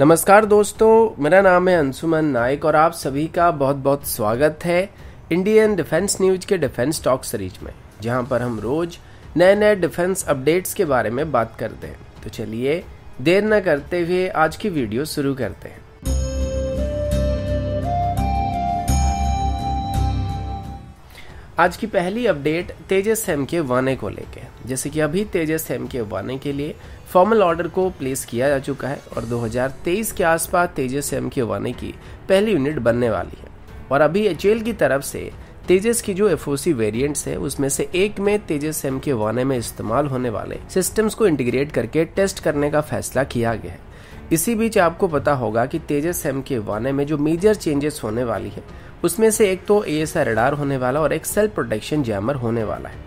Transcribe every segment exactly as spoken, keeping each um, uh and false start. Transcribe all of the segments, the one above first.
नमस्कार दोस्तों, मेरा नाम है अंशुमन नायक और आप सभी का बहुत बहुत स्वागत है इंडियन डिफेंस न्यूज के डिफेंस स्टॉक टॉक्सरीज में, जहां पर हम रोज नए नए डिफेंस अपडेट्स के बारे में बात करते हैं। तो चलिए देर न करते हुए आज की वीडियो शुरू करते हैं। आज की पहली update Tejas MK one A को लेके, जैसे कि अभी तेजस एमके वन ए के लिए फॉर्मल ऑर्डर को प्लेस किया जा चुका है और दो हज़ार तेईस के आसपास तेजस एमके वन ए की पहली यूनिट बनने वाली है। और अभी एच की तरफ से तेजस की जो एफ ओ सी वेरिएंट्स है उसमें से एक में तेजस एमके वन ए में इस्तेमाल होने वाले सिस्टम्स को इंटीग्रेट करके टेस्ट करने का फैसला किया गया है। इसी बीच आपको पता होगा कि तेजस एमके वन ए में जो मेजर चेंजेस होने वाली है उसमें से एक तो ए एस आर रडार होने वाला और एक सेल्फ प्रोटेक्शन जैमर होने वाला है।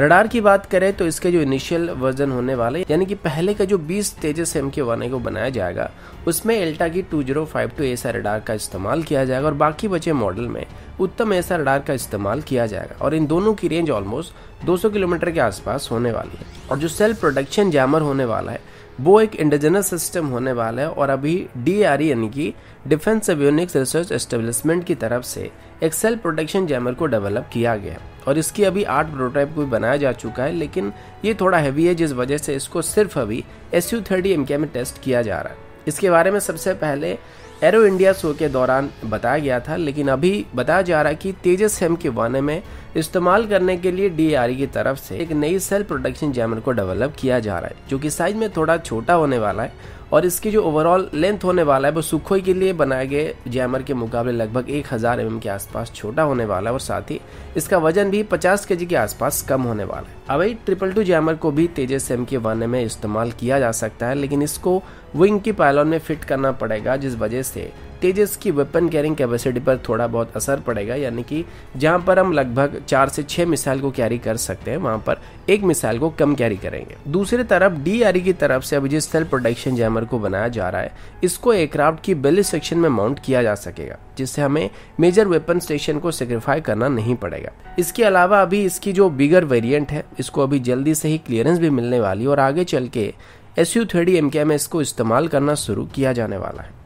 रडार की बात करें तो इसके जो इनिशियल वर्जन होने वाले यानी कि पहले का जो बीस तेजस एमके वन ए को बनाया जाएगा उसमें एल्टा की two zero five two A S R radar का इस्तेमाल किया जाएगा और बाकी बचे मॉडल में उत्तम ए एस आर रडार का इस्तेमाल किया जाएगा। और इन दोनों की रेंज ऑलमोस्ट दो सौ किलोमीटर के आसपास होने वाली है। और जो सेल्फ प्रोटेक्शन जैमर होने वाला है वो एक इंडिजिनस सिस्टम होने वाला है और अभी डी आर ई यानी कि डिफेंस एवियोनिक्स रिसर्च एस्टेब्लिशमेंट की तरफ से एक सेल्फ प्रोटेक्शन जैमर को डेवलप किया गया और इसकी अभी आठ प्रोटोटाइप को बनाया जा चुका है, लेकिन ये थोड़ा हैवी है जिस वजह से इसको सिर्फ अभी S U thirty M K में टेस्ट किया जा रहा है। इसके बारे में सबसे पहले एरो इंडिया शो के दौरान बताया गया था, लेकिन अभी बताया जा रहा है कि तेजस एमके वन ए में इस्तेमाल करने के लिए डी आर ई की तरफ से एक नई सेल्फ प्रोटेक्शन जैमर को डेवलप किया जा रहा है जो कि साइज में थोड़ा छोटा होने वाला है और इसकी जो ओवरऑल लेंथ होने वाला है वो सुखोई के लिए बनाए गए जैमर के मुकाबले लगभग एक हज़ार एम एम के आसपास छोटा होने वाला है और साथ ही इसका वजन भी पचास केजी के आसपास कम होने वाला है। अब ये ट्रिपल टू जैमर को भी तेजस एमके वन ए में इस्तेमाल किया जा सकता है, लेकिन इसको विंग की पायलॉन में फिट करना पड़ेगा जिस वजह से तेजस की वेपन कैरिंग कैपेसिटी पर थोड़ा बहुत असर पड़ेगा। यानी कि जहां पर हम लगभग चार से छः मिसाइल को कैरी कर सकते हैं वहां पर एक मिसाइल को कम कैरी करेंगे। दूसरी तरफ डी आर ई की तरफ से अभी जिस सेल्फ प्रोटेक्शन जैमर को बनाया जा रहा है इसको एयरक्राफ्ट की बेली सेक्शन में माउंट किया जा सकेगा जिससे हमें मेजर वेपन स्टेशन को सेक्रीफाई करना नहीं पड़ेगा। इसके अलावा अभी इसकी जो बिगर वेरियंट है इसको अभी जल्दी से ही क्लियरेंस भी मिलने वाली और आगे चल के S U three D M K में इसको इस्तेमाल करना शुरू किया जाने वाला है।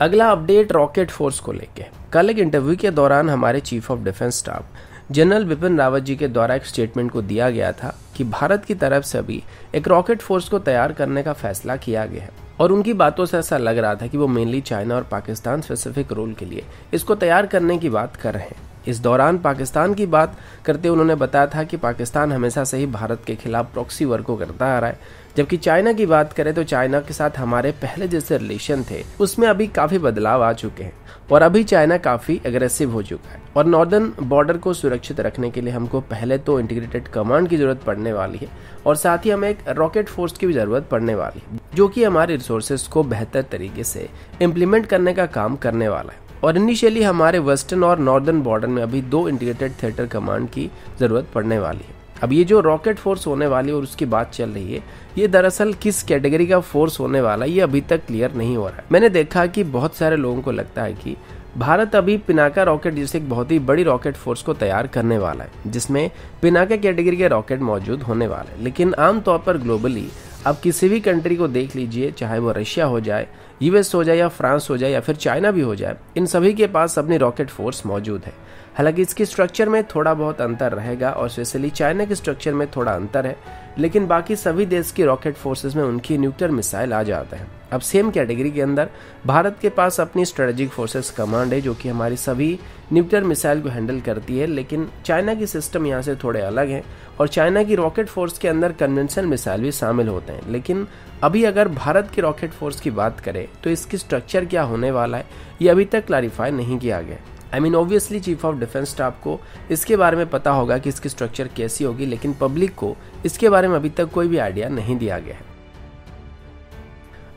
अगला अपडेट रॉकेट फोर्स को लेके, कल एक इंटरव्यू के दौरान हमारे chief of defence staff general Bipin Rawat ji के द्वारा एक स्टेटमेंट को दिया गया था कि भारत की तरफ से अभी एक रॉकेट फोर्स को तैयार करने का फैसला किया गया है और उनकी बातों से ऐसा लग रहा था कि वो मेनली चाइना और पाकिस्तान स्पेसिफिक रोल के लिए इसको तैयार करने की बात कर रहे हैं। इस दौरान पाकिस्तान की बात करते हुए उन्होंने बताया था कि पाकिस्तान हमेशा से ही भारत के खिलाफ प्रॉक्सी वॉर को करता आ रहा है, जबकि चाइना की बात करें तो चाइना के साथ हमारे पहले जैसे रिलेशन थे उसमें अभी काफ़ी बदलाव आ चुके हैं और अभी चाइना काफ़ी एग्रेसिव हो चुका है और नॉर्दर्न बॉर्डर को सुरक्षित रखने के लिए हमको पहले तो इंटीग्रेटेड कमांड की ज़रूरत पड़ने वाली है और साथ ही हमें एक रॉकेट फोर्स की भी ज़रूरत पड़ने वाली है जो कि हमारे रिसोर्सेज को बेहतर तरीके से इम्प्लीमेंट करने का काम करने वाला है। और इनिशियली हमारे वेस्टर्न और नॉर्दर्न बॉर्डर में अभी दो इंटीग्रेटेड थिएटर कमांड की ज़रूरत पड़ने वाली है। अब ये जो रॉकेट फोर्स होने वाली है और उसकी बात चल रही है ये दरअसल किस कैटेगरी का फोर्स होने वाला है ये अभी तक क्लियर नहीं हो रहा है। मैंने देखा कि बहुत सारे लोगों को लगता है कि भारत अभी पिनाका रॉकेट जैसे एक बहुत ही बड़ी रॉकेट फोर्स को तैयार करने वाला है जिसमें पिनाका कैटेगरी के रॉकेट मौजूद होने वाले हैं, लेकिन आमतौर पर ग्लोबली आप किसी भी कंट्री को देख लीजिए, चाहे वो रशिया हो जाए, यू एस हो जाए या फ्रांस हो जाए या फिर चाइना भी हो जाए, इन सभी के पास अपनी रॉकेट फोर्स मौजूद है। हालांकि इसके स्ट्रक्चर में थोड़ा बहुत अंतर रहेगा और स्पेशली चाइना के स्ट्रक्चर में थोड़ा अंतर है, लेकिन बाकी सभी देश की रॉकेट फोर्सेस में उनकी न्यूक्लियर मिसाइल आ जाता है। अब सेम कैटेगरी के अंदर भारत के पास अपनी स्ट्रेटेजिक फोर्सेस कमांड है जो कि हमारी सभी न्यूक्लियर मिसाइल को हैंडल करती है, लेकिन चाइना की सिस्टम यहाँ से थोड़े अलग हैं और चाइना की रॉकेट फोर्स के अंदर कन्वेंशनल मिसाइल भी शामिल होते हैं। लेकिन अभी अगर भारत की रॉकेट फोर्स की बात करें तो इसकी स्ट्रक्चर क्या होने वाला है ये अभी तक क्लैरिफाई नहीं किया गया। I mean obviously chief of defence staff को इसके बारे में पता होगा कि इसकी स्ट्रक्चर कैसी होगी, लेकिन पब्लिक को इसके बारे में अभी तक कोई भी आइडिया नहीं दिया गया है।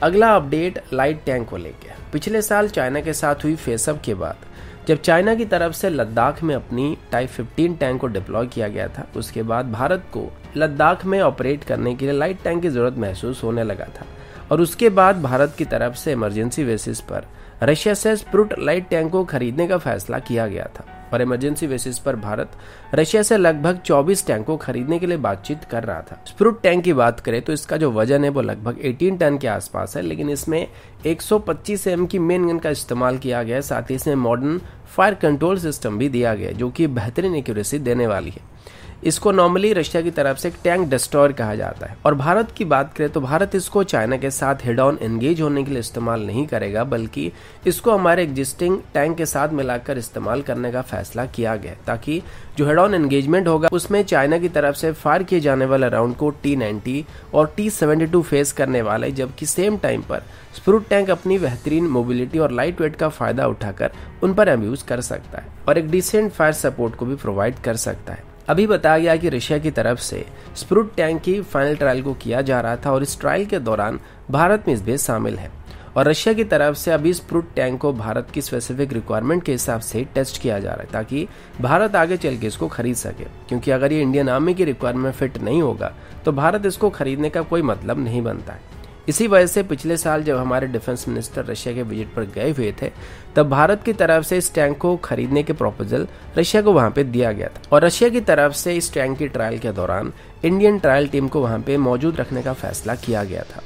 अगला अपडेट लाइट टैंक को लेकर, पिछले साल चाइना के साथ हुई फेसअप के बाद जब चाइना की तरफ से लद्दाख में अपनी टाइप फिफ्टीन टैंक को डिप्लॉय किया गया था उसके बाद भारत को लद्दाख में ऑपरेट करने के लिए लाइट टैंक की जरूरत महसूस होने लगा था और उसके बाद भारत की तरफ से इमरजेंसी बेसिस पर रशिया से स्प्रूट लाइट टैंक को खरीदने का फैसला किया गया था और इमरजेंसी बेसिस पर भारत रशिया से लगभग चौबीस टैंक को खरीदने के लिए बातचीत कर रहा था। स्प्रूट टैंक की बात करें तो इसका जो वजन है वो लगभग अठारह टन के आसपास है, लेकिन इसमें एक सौ पच्चीस एम की मेन गन का इस्तेमाल किया गया है। साथ ही इसमें मॉडर्न फायर कंट्रोल सिस्टम भी दिया गया है जो कि बेहतरीन एक्यूरेसी देने वाली है। इसको नॉर्मली रशिया की तरफ से एक टैंक डिस्ट्रॉयर कहा जाता है। और भारत की बात करें तो भारत इसको चाइना के साथ हेड ऑन एंगेज होने के लिए इस्तेमाल नहीं करेगा, बल्कि इसको हमारे एग्जिस्टिंग टैंक के साथ मिलाकर इस्तेमाल करने का फैसला किया गया, ताकि जो हेड ऑन एंगेजमेंट होगा उसमें चाइना की तरफ से फायर किए जाने वाले राउंड को टी नाइन्टी और टी सेवेंटी टू फेस करने वाले, जबकि सेम टाइम पर स्प्रूट टैंक अपनी बेहतरीन मोबिलिटी और लाइट वेट का फायदा उठाकर उन पर अब्यूज कर सकता है और एक डिसेंट फायर सपोर्ट को भी प्रोवाइड कर सकता है। अभी बताया गया कि रशिया की तरफ से स्प्रूट टैंक की फाइनल ट्रायल को किया जा रहा था और इस ट्रायल के दौरान भारत में इस बेस शामिल है और रशिया की तरफ से अभी स्प्रूट टैंक को भारत की स्पेसिफिक रिक्वायरमेंट के हिसाब से टेस्ट किया जा रहा है, ताकि भारत आगे चल के इसको खरीद सके, क्योंकि अगर ये इंडियन आर्मी की रिक्वायरमेंट में फिट नहीं होगा तो भारत इसको खरीदने का कोई मतलब नहीं बनता है। इसी वजह से पिछले साल जब हमारे डिफेंस मिनिस्टर रशिया के विजिट पर गए हुए थे तब भारत की तरफ से इस टैंक को खरीदने के प्रपोजल रशिया को वहां पे दिया गया था और रशिया की तरफ से इस टैंक की ट्रायल के दौरान इंडियन ट्रायल टीम को वहां पे मौजूद रखने का फैसला किया गया था।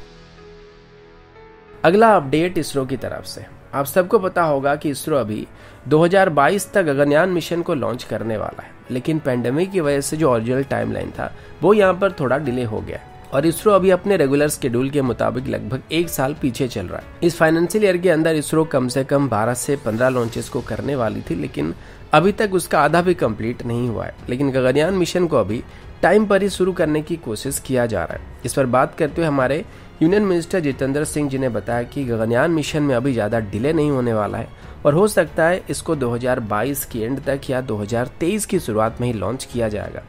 अगला अपडेट इसरो की तरफ से। आप सबको पता होगा कि इसरो अभी दो हज़ार बाईस तक गगनयान मिशन को लॉन्च करने वाला है, लेकिन पैंडेमिक की वजह से जो ओरिजिनल टाइमलाइन था वो यहाँ पर थोड़ा डिले हो गया और इसरो अभी अपने रेगुलर स्केड्यूल के मुताबिक लगभग एक साल पीछे चल रहा है। इस फाइनेंशियल ईयर के अंदर इसरो कम से कम बारह से पंद्रह लॉन्चेस को करने वाली थी, लेकिन अभी तक उसका आधा भी कंप्लीट नहीं हुआ है। लेकिन गगनयान मिशन को अभी टाइम पर ही शुरू करने की कोशिश किया जा रहा है। इस पर बात करते हुए हमारे यूनियन मिनिस्टर जितेंद्र सिंह जी ने बताया कि गगनयान मिशन में अभी ज़्यादा डिले नहीं होने वाला है और हो सकता है इसको दो हज़ार बाईस के एंड तक या दो हज़ार तेईस की शुरुआत में ही लॉन्च किया जाएगा।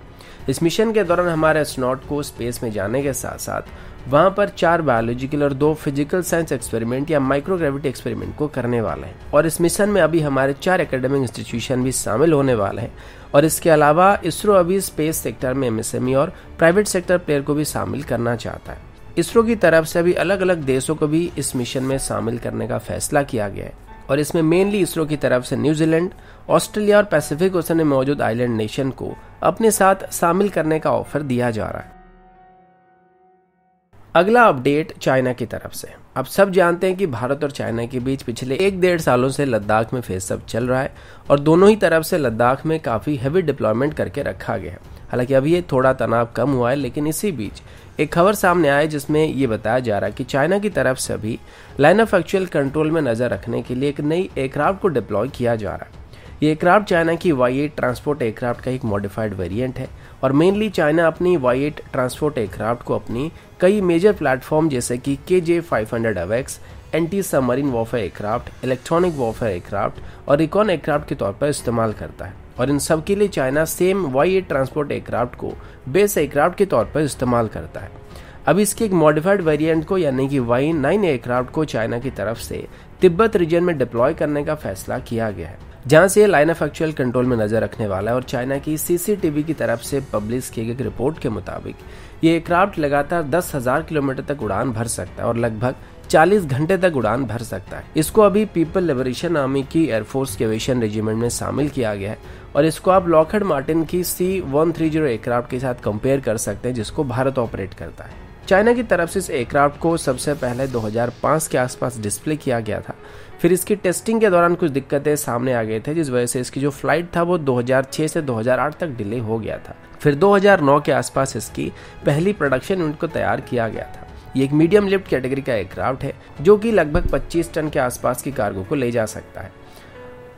इस मिशन के दौरान हमारे एस्ट्रोनॉट को स्पेस में जाने के साथ साथ वहां पर चार बायोलॉजिकल और दो फिजिकल साइंस एक्सपेरिमेंट या माइक्रोग्रेविटी एक्सपेरिमेंट को करने वाले हैं और इस मिशन में अभी हमारे चार एकेडमिक इंस्टीट्यूशन भी शामिल होने वाले हैं और इसके अलावा इसरो अभी स्पेस सेक्टर में एमएसएमई और प्राइवेट सेक्टर प्लेयर को भी शामिल करना चाहता है। इसरो की तरफ से अभी अलग अलग देशों को भी इस मिशन में शामिल करने का फैसला किया गया है और इसमें मेनली इसरो की तरफ से न्यूजीलैंड, ऑस्ट्रेलिया और पैसिफिक ओशन में मौजूद आइलैंड नेशन को अपने साथ शामिल करने का ऑफर दिया जा रहा है। अगला अपडेट चाइना की तरफ से। आप सब जानते हैं कि भारत और चाइना के बीच पिछले एक डेढ़ सालों से लद्दाख में फेस अप चल रहा है और दोनों ही तरफ से लद्दाख में काफी हैवी डिप्लॉयमेंट करके रखा गया है। हालांकि अभी ये थोड़ा तनाव कम हुआ है, लेकिन इसी बीच एक खबर सामने आई जिसमें ये बताया जा रहा है कि चाइना की तरफ से अभी लाइन ऑफ एक्चुअल कंट्रोल में नजर रखने के लिए एक नई एयरक्राफ्ट को डिप्लॉय किया जा रहा है। ये एयरक्राफ्ट चाइना की वाई-एट ट्रांसपोर्ट एयरक्राफ्ट का एक मॉडिफाइड वेरिएंट है और मेनली चाइना अपनी वाई-एट ट्रांसपोर्ट एयरक्राफ्ट को अपनी कई मेजर प्लेटफॉर्म जैसे कि केजे फाइव हंड्रेड अवेक्स, anti submarine warfare aircraft, electronic warfare aircraft और रिकॉन एयरक्राफ्ट के तौर पर इस्तेमाल करता है और इन सब के लिए China same Y eight transport aircraft को बेस एयरक्राफ्ट के तौर पर इस्तेमाल करता है। अब इसके एक मॉडिफाइड वेरिएंट को यानी कि वाई-नाइन एयरक्राफ्ट को चाइना की तरफ से तिब्बत रीजन में डिप्लॉय करने का फैसला किया गया है, जहां से लाइन ऑफ एक्चुअल कंट्रोल में नजर रखने वाला है और चाइना की सीसीटीवी की तरफ से पब्लिश की गई रिपोर्ट के मुताबिक ये एयरक्राफ्ट लगातार दस हजार किलोमीटर तक उड़ान भर सकता है और लगभग चालीस घंटे तक उड़ान भर सकता है। इसको अभी पीपल लिबरेशन आर्मी की एयरफोर्स के एविएशन रेजिमेंट में शामिल किया गया है और इसको आप लॉकड मार्टिन की सी वन थ्रीजीरो एयरक्राफ्ट के साथ कंपेयर कर सकते हैं, जिसको भारत ऑपरेट करता है। चाइना की तरफ से इस एयरक्राफ्ट को सबसे पहले दो हज़ार पाँच के आसपास डिस्प्ले किया गया था, फिर इसकी टेस्टिंग के दौरान कुछ दिक्कतें सामने आ गई थी, जिस वजह से इसकी जो फ्लाइट था वो दो हज़ार छह से दो हज़ार आठ तक डिले हो गया था। फिर दो हज़ार नौ के आसपास इसकी पहली प्रोडक्शन यूनिट को तैयार किया गया था। ये एक मीडियम लिफ्ट कैटेगरी का एयरक्राफ्ट है जो कि लगभग पच्चीस टन के आसपास की कार्गो को ले जा सकता है।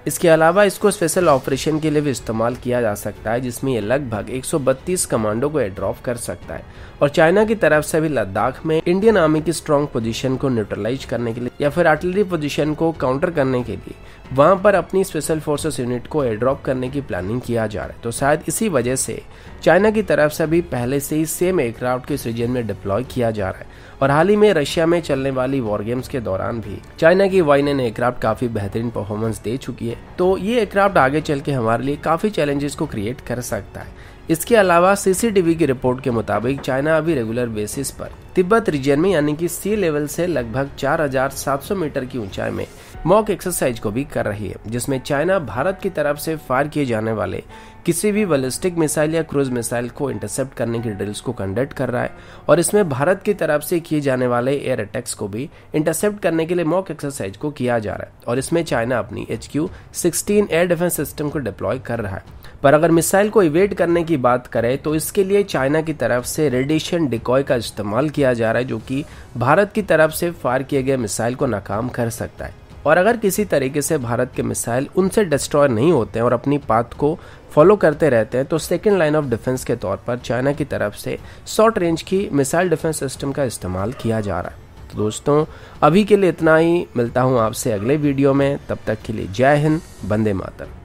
इसके अलावा इसको स्पेशल ऑपरेशन के लिए भी इस्तेमाल किया जा सकता है, जिसमें ये लगभग एक सौ बत्तीस कमांडो को एड्रॉप कर सकता है और चाइना की तरफ से भी लद्दाख में इंडियन आर्मी की स्ट्रॉन्ग पोजीशन को न्यूट्रलाइज करने के लिए या फिर आर्टिलरी पोजीशन को काउंटर करने के लिए वहां पर अपनी स्पेशल फोर्सेस यूनिट को एड्रॉप करने की प्लानिंग किया जा रहा है। तो शायद इसी वजह से चाइना की तरफ से भी पहले से ही सेम एयरक्राफ्ट के इस रीजन में डिप्लॉय किया जा रहा है और हाल ही में रशिया में चलने वाली वॉर गेम्स के दौरान भी चाइना की वाई-नाइन एयरक्राफ्ट काफी बेहतरीन परफॉर्मेंस दे चुकी है। तो ये एयरक्राफ्ट आगे चल के हमारे लिए काफी चैलेंजेस को क्रिएट कर सकता है। इसके अलावा सीसीटीवी की रिपोर्ट के मुताबिक चाइना अभी रेगुलर बेसिस पर तिब्बत रीजन में यानी कि सी लेवल से लगभग चार हज़ार सात सौ मीटर की ऊंचाई में मॉक एक्सरसाइज को भी कर रही है, जिसमें चाइना भारत की तरफ से फायर किए जाने वाले किसी भी बैलिस्टिक मिसाइल या क्रूज मिसाइल को इंटरसेप्ट करने की ड्रिल्स को कंडक्ट कर रहा है और इसमें भारत की तरफ से किए जाने वाले एयर अटैक्स को भी इंटरसेप्ट करने के लिए मॉक एक्सरसाइज को किया जा रहा है और इसमें चाइना अपनी H Q sixteen air defence system को डिप्लॉय कर रहा है। पर अगर मिसाइल को इवेट करने की बात करें तो इसके लिए चाइना की तरफ से रेडिएशन डिकॉय का इस्तेमाल किया जा रहा है, जो कि भारत की तरफ से फायर किए गए मिसाइल को नाकाम कर सकता है। और अगर किसी तरीके से भारत के मिसाइल उनसे डिस्ट्रॉय नहीं होते हैं और अपनी पाथ को फॉलो करते रहते हैं तो सेकेंड लाइन ऑफ डिफेंस के तौर पर चाइना की तरफ से शॉर्ट रेंज की मिसाइल डिफेंस सिस्टम का इस्तेमाल किया जा रहा है। तो दोस्तों अभी के लिए इतना ही, मिलता हूँ आपसे अगले वीडियो में, तब तक के लिए जय हिंद, वंदे मातरम।